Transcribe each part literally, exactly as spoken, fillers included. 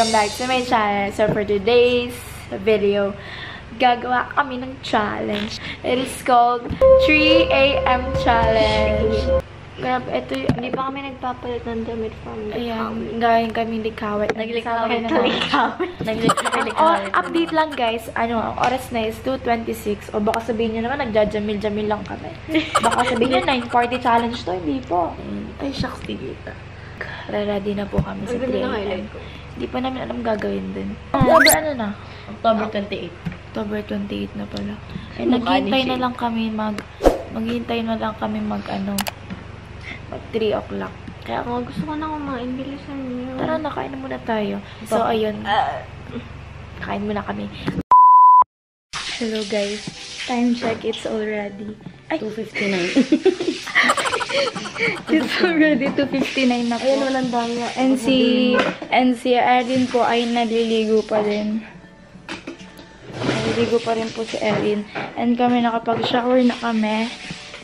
Welcome back to my channel. So for today's video, gagawa kami ng challenge. It is called three A M challenge. Grab, ito yung... Hindi pa kami nagpapalit ng damit from Likawit. Ayan, galing kami Likawit. Naglikawit na Likawit. Naglikawit. Oh, update lang guys. Ano, ang oras na is two twenty-six. O baka sabihin nyo naman, nagjajamil-jamil lang kami. Baka sabihin nyo, nine forty challenge to. Hindi po. Ay, shucks, tigil ka. Ready na po kami sa three A M. Hindi pa namin alam gagawin din. October ano na? October twenty-eight. October twenty-eight na pala. Ay, naghihintay na lang kami mag... Maghihintay na lang kami mag ano... Mag three o'clock. Kaya ako, gusto ko na kumain. Bilisan niyo. Tara, nakain muna tayo. So, ayun. Kain muna kami. Hello guys. Time check, it's already... two fifty-nine. It's already two fifty-nine na po. Ayan, walang daya. And si, and si Erin po ay naliligo pa rin. Naliligo pa rin po si Erin. And kami nakapag-shower na kami.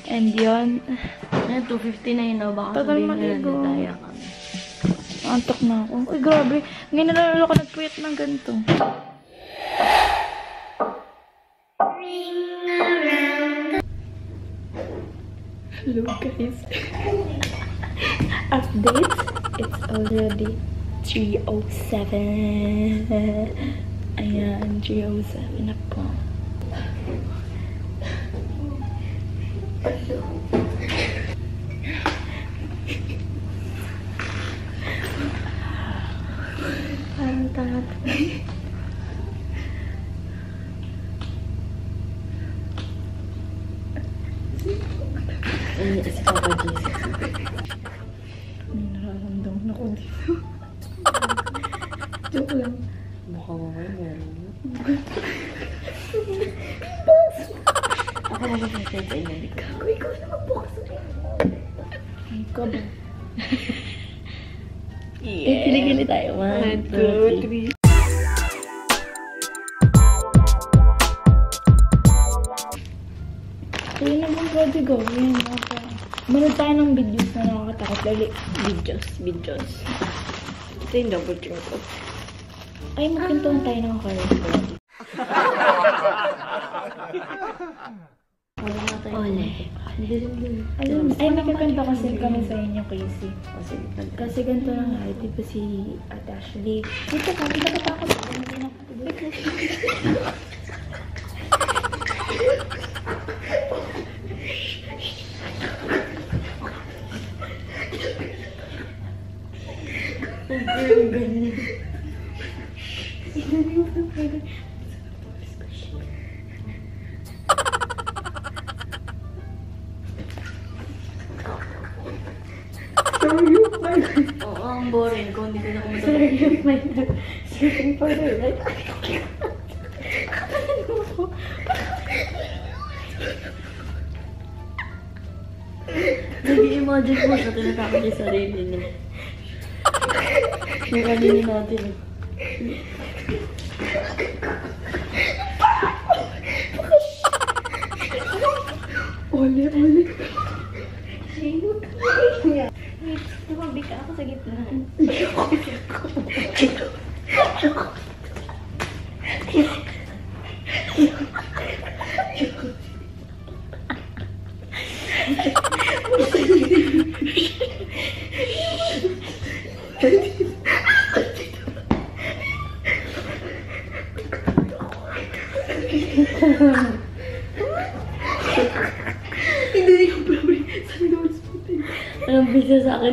And yun. two fifty-nine na, baka sabihin na daya kami. Antok na ako. Uy, grabe. Ngayon nalalo ko nagpuyat ng ganito. Hello guys. Update. It's already three oh seven. Ayan, three oh seven na po. Parang tarat. Ay, si Papa Jesus. May nararamdam na ko dito. Joke lang. Mukha mo kayo meron na. Bukas! Ako mag-a-sensay sa inyo. Ikaw, ikaw na magbukas. Ikaw ba? Yes! Kiligili tayo. One, two, three. Ayun na bang pwede gawin? Manood tayo ng videos na nakakatakot. Lali, videos, videos. Ito yung double drink ko. Ay, magkintuan tayo ng karoon ko. Ole. Ay, magkakanta kasi kami sa inyo, Casey. Kasi ganito lang ay, di ba si At Ashley? Dito ka, hindi nakatakot. Hindi nakatakot. Oo, ang boring ko. Hindi ko na kumita. Sorry, my dad. Kapalad mo ako. Nag-i-imagine mo sa tinatapos yung sarili niya. Nagamili natin. Ole, ole. Sino? Sino? Tumabi ka ako sa gitna. Hindi yung problem. Sabi naman sa putin. Anong bisa sa akin?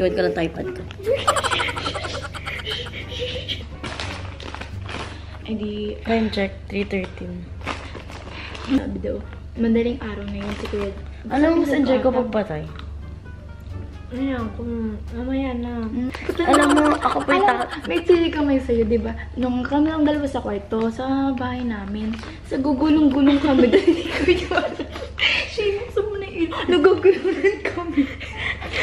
Iwan ko lang tripod ko. Ay di... Time check. three thirteen. Sabi daw. Mandaling araw na yun si Kuya. Alam mo mas enjoy ko pagpatay? Ayan, kung mamaya na. Mm. Alam mo, ako po yung takot. May chili kamay sa'yo, diba? Nung kami lang dalawa sa kwarto, sa bahay namin, sa gugulong-gulong kami, dahil hindi ko yun. Shane, sa muna yun. Nagugulungan kami.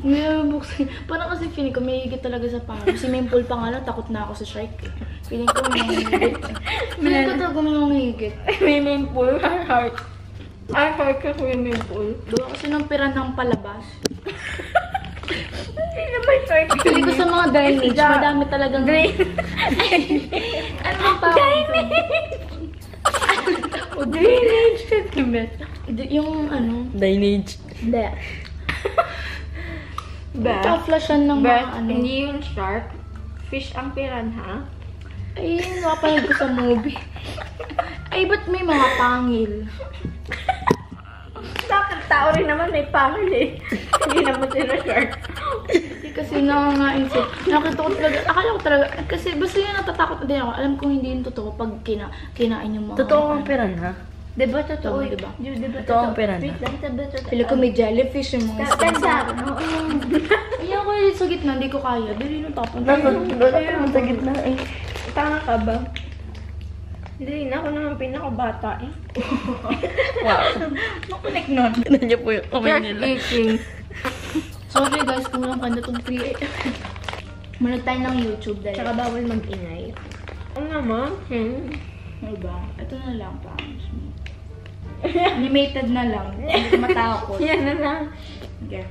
Mayroon buksan. Parang kasi feeling ko may higit talaga sa pangalo. Kasi may pool pa nga lang. Takot na ako sa shark. Feeling ko may higit. Feeling ko talaga may higit. May main pool. Our heart. Our heart kasi may main pool. Doon kasi ng pirantang palabas. Hindi naman shark. Feeling ko sa mga drainage. Madami talagang... Ano ang tawag ito? Drainage! Drainage! Yung ano? Drainage. Hindi. Nagka-flushan ng mga ano. Hindi yung shark. Fish ang piranha. Ay, nakapanood ko sa movie. Ay, ba't may mga pangil? Bakit tao rin naman may pangil eh. Hindi naman sila shark. Kasi nangangaisip. Nakita ko talaga, akala ko talaga, kasi basta yun natatakot din ako. Alam kong hindi yun totoo pag kina, kinain yung mga... Totoo ang piranha? Diba totoo? Totoo, diba? Diba totoo ang piranha? Pili ko may jellyfish yung mga... Kansa! Ayan ko yung sa gitna, hindi ko kaya. Dali nung tapon. Ayun sa gitna eh. Tanga ka ba? Hindi na ako naman pinakabata eh. Wow. Makunik nun. Ganun niya po yung kamay nila. Sorry guys, kung lang kanda itong three A M. Manag tayo ng YouTube dahil. Tsaka bawal mag-ingay. Ano naman? Hmm. Ano ba? Ito na lang, promise me. Animated na lang. Hindi matakot. Yan na lang. Okay.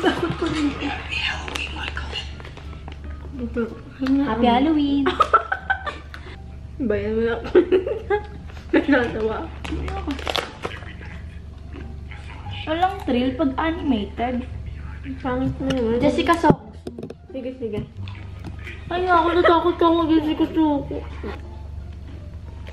Takot ko rin. Happy Halloween, Michael. Happy Halloween. Bayan mo na ako. Natawa ako. Walang thrill pag animated. Pangit na yun. Jessica Soko. Sige, sige. Ay, ako natakot ka ako, Jessica Soko.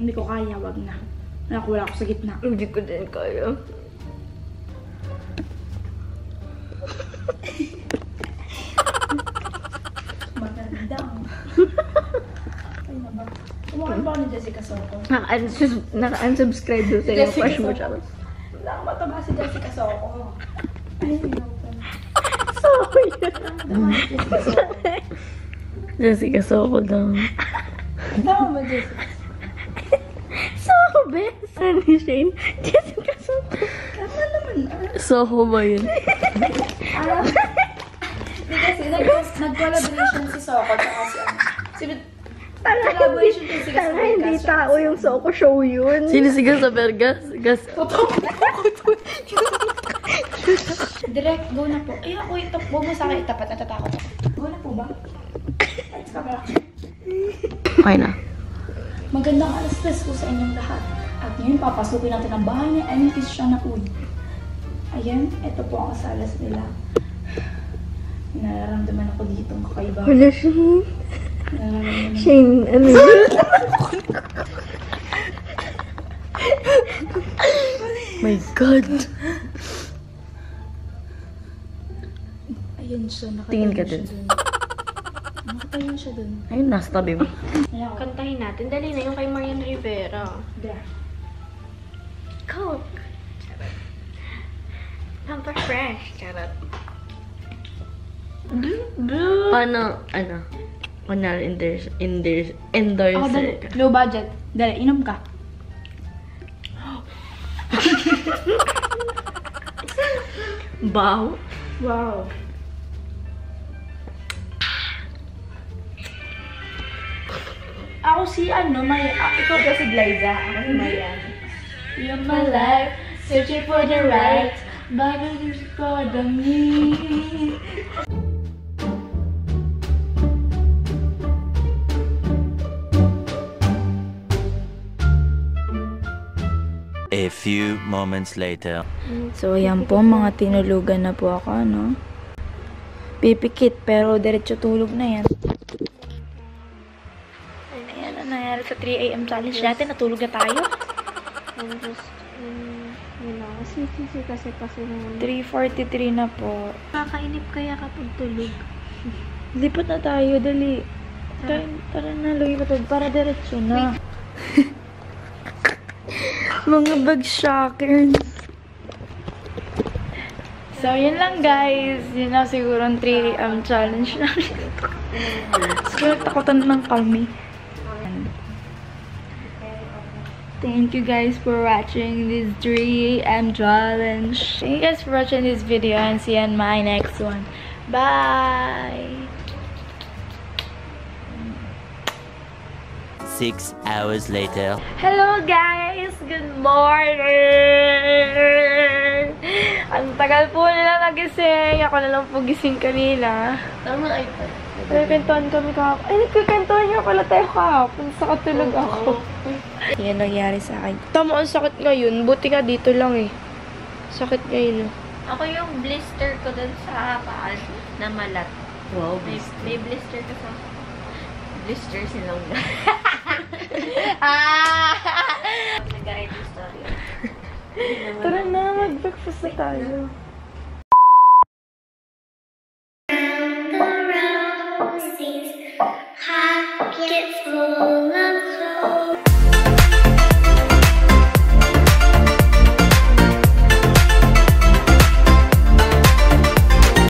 Hindi ko kaya, wag na. Nakawala ako sa gitna. Hindi ko din kaya. Magandang. Ay na ba? Kumakan ba ako ni Jessica Soko? Naka-unsubscribe doon sa yung fresh mo siya. Wala akong mataba si Jessica Soko. Ay, hinopen. Sorry. Jessica Soko daw. Tama ba, Jessica? Soko ba? Saan ni Shane? Jessica Soko. Tama naman na. Soko ba yun? Alam. Hindi kasi nag-collaboration si Soko. Sinod. Talagang hindi tao yung Soko Show yun. Sinisigaw sa Bergas. Totoo ko to. Direct, go na po. Ayun ako, itap. Huwag mo sa akin itapat. Natatakot ako. Go na po ba? Let's go back. Okay na. Magandang alas tres ko sa inyong lahat. At ngayon, papasukin natin ang bahay ni Annie Christian na Uy. Ayan, ito po ang kasalas nila. Nararamdaman ako dito ang kakaiba. Wala siya. Shane, ano yun? My God! Ayun siya, tingin ka dun. Nakatayo siya dun. Ayun, nasa tabi mo. Kantahin natin. Dali na yung kay Marian Rivera. Coke! Charot. Pamper fresh. Charot. Paano, ano? Kunal endorse, endorse, endorse. Ako dali, low budget. Dali, inom ka. Wow. Wow. Ako si ano, Marian. Ikaw ba si Glyza? Ako si Marian. You're my life, searching for the right, but you're for the me. A few moments later. So ayan po, mga tinulugan na po ako, no? Pipikit, pero diretso tulog na yan. Ayan, ang nangyari sa three A M challenge natin, natulog na tayo. I'm just, um, you know, sisi-sisi kasi kasi naman. three forty-three na po. Nakakainip kaya kapag tulog. Lipat na tayo, dali. Tara, tara na, lumipatod, para diretso na. Mga bagshockers. So, yun lang guys. Yun na siguro ang three A M challenge namin. Siguro takotan lang kami. Thank you guys for watching this three A M challenge. Thank you guys for watching this video and see you on my next one. Bye! Six hours later. Hello guys! Good morning! Ang tagal po nila nagising. Ako na lang po gising kanina. Tama ay pa. May pentuan kami kahapon. Ay, nagkakantuan niyo pala tayo kahapon. Sakatulog ako. Yan nangyari sa akin. Tama, ang sakit ngayon. Buti nga dito lang eh. Sakit ngayon. Oh. Ako yung blister ko dun sa paan na malat. Wow, blister. May, may blister ko sa blister silang na. Ah! Nag-a-ready story. Tara na, mag-breakfast na tayo.